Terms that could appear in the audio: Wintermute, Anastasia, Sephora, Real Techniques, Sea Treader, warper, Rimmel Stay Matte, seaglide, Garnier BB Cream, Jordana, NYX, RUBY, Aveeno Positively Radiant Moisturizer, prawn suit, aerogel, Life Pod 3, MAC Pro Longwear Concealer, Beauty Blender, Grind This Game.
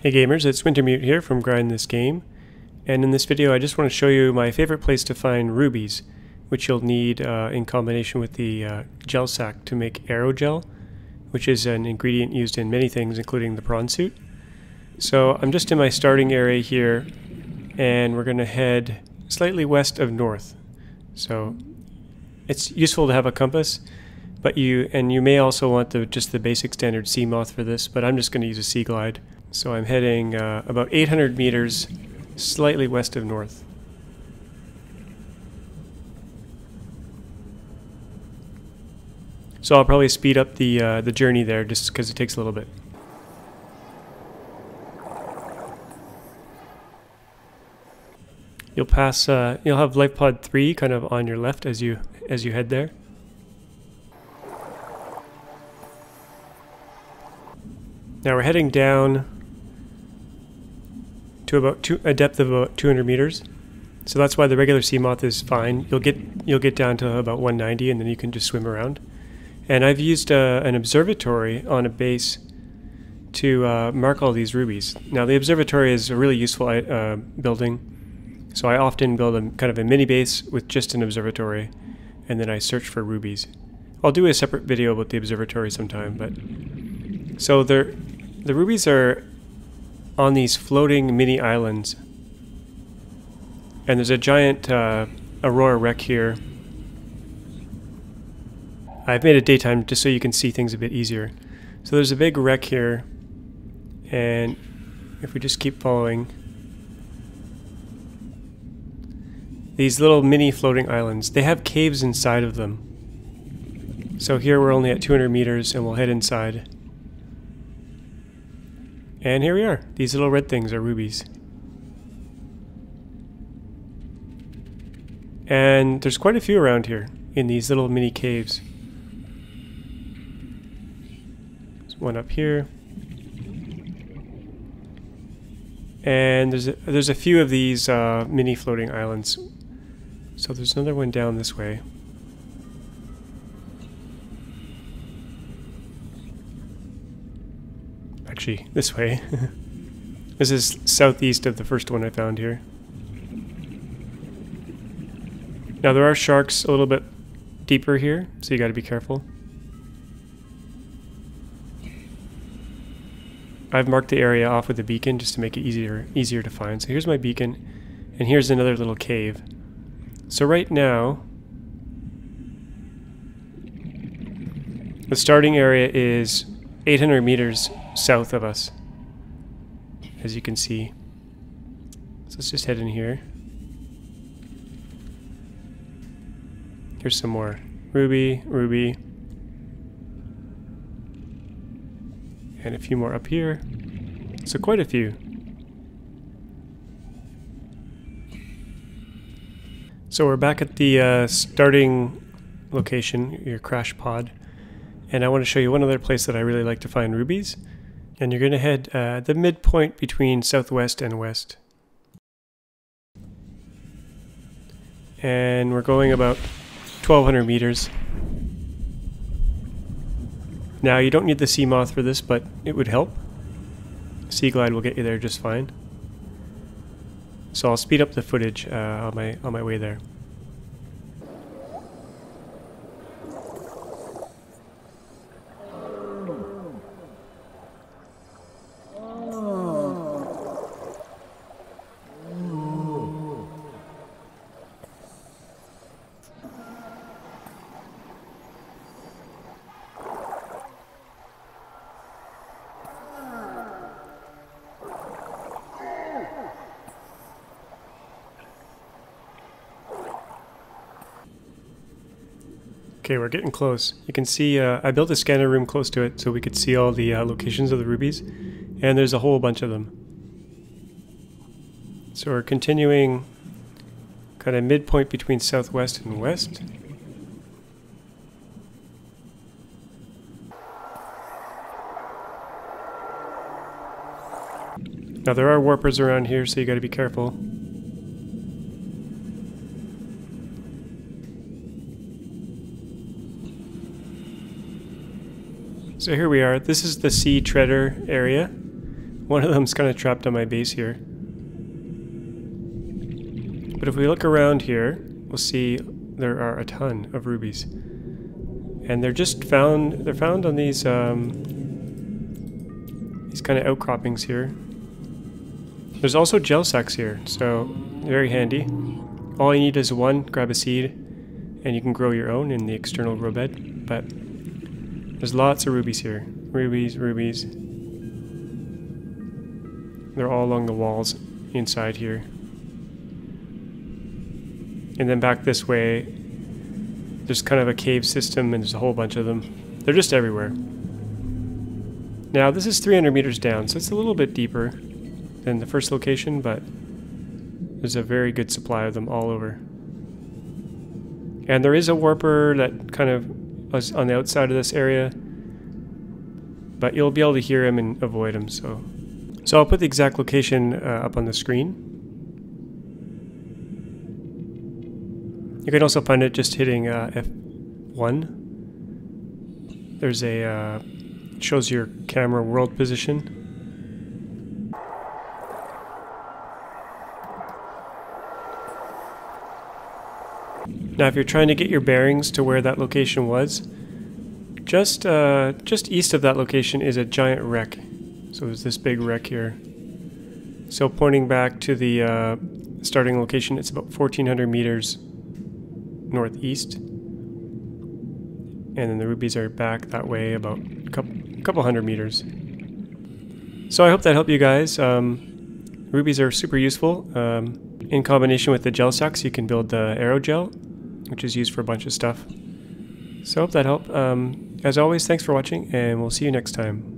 Hey gamers, it's Wintermute here from Grind This Game, and in this video I just want to show you my favorite place to find rubies, which you'll need in combination with the gel sack to make aerogel, which is an ingredient used in many things including the prawn suit. So I'm just in my starting area here, and we're going to head slightly west of north. So it's useful to have a compass, but you may also want just the basic standard sea moth for this, but I'm just going to use a sea glide. So I'm heading about 800 meters slightly west of north. So I'll probably speed up the journey there just because it takes a little bit. You'll pass. You'll have Life Pod 3 kind of on your left as you head there. Now we're heading down to about a depth of about 200 meters, so that's why the regular sea moth is fine. You'll get down to about 190, and then you can just swim around. And I've used an observatory on a base to mark all these rubies. Now the observatory is a really useful building, so I often build a kind of a mini base with just an observatory, and then I search for rubies. I'll do a separate video about the observatory sometime, but so there. The rubies are on these floating mini islands, and there's a giant aurora wreck here. I've made it daytime just so you can see things a bit easier. So there's a big wreck here, and if we just keep following, these little mini floating islands, they have caves inside of them. So here we're only at 200 meters and we'll head inside. And here we are. These little red things are rubies. And there's quite a few around here in these little mini caves. There's one up here. And there's a few of these mini floating islands. So there's another one down this way. Actually, this way. This is southeast of the first one I found here. Now there are sharks a little bit deeper here, so you gotta be careful. I've marked the area off with a beacon just to make it easier to find. So here's my beacon, and here's another little cave. So right now, the starting area is 800 meters south of us, as you can see. So let's just head in here. Here's some more ruby, and a few more up here. So quite a few. So we're back at the starting location, your crash pod, and I want to show you one other place that I really like to find rubies. And you're going to head the midpoint between southwest and west. And we're going about 1,200 meters. Now you don't need the sea moth for this, but it would help. Sea glide will get you there just fine. So I'll speed up the footage on my way there. Okay, we're getting close. You can see I built a scanner room close to it so we could see all the locations of the rubies, and there's a whole bunch of them. So we're continuing kind of midpoint between southwest and west. Now there are warpers around here, so you got to be careful. So here we are. This is the Sea Treader area, One of them's kind of trapped on my base here. But if we look around here, we'll see there are a ton of rubies. And they're just found, they're found on these kind of outcroppings here. There's also gel sacks here, so very handy. All you need is one, grab a seed, and you can grow your own in the external grow bed. But there's lots of rubies here. Rubies, rubies. They're all along the walls inside here. And then back this way, there's kind of a cave system and there's a whole bunch of them. They're just everywhere. Now this is 300 meters down, so it's a little bit deeper than the first location, but there's a very good supply of them all over. And there is a warper that kind of is on the outside of this area, but you'll be able to hear him and avoid him. So I'll put the exact location up on the screen. You can also find it just hitting F1. There's a, it shows your camera world position. Now if you're trying to get your bearings to where that location was, just east of that location is a giant wreck. So there's this big wreck here. So pointing back to the starting location, it's about 1,400 meters northeast, and then the rubies are back that way about a couple hundred meters. So I hope that helped you guys. Rubies are super useful. In combination with the gel sacks, you can build the aerogel, which is used for a bunch of stuff. So I hope that helped. As always, thanks for watching, and we'll see you next time.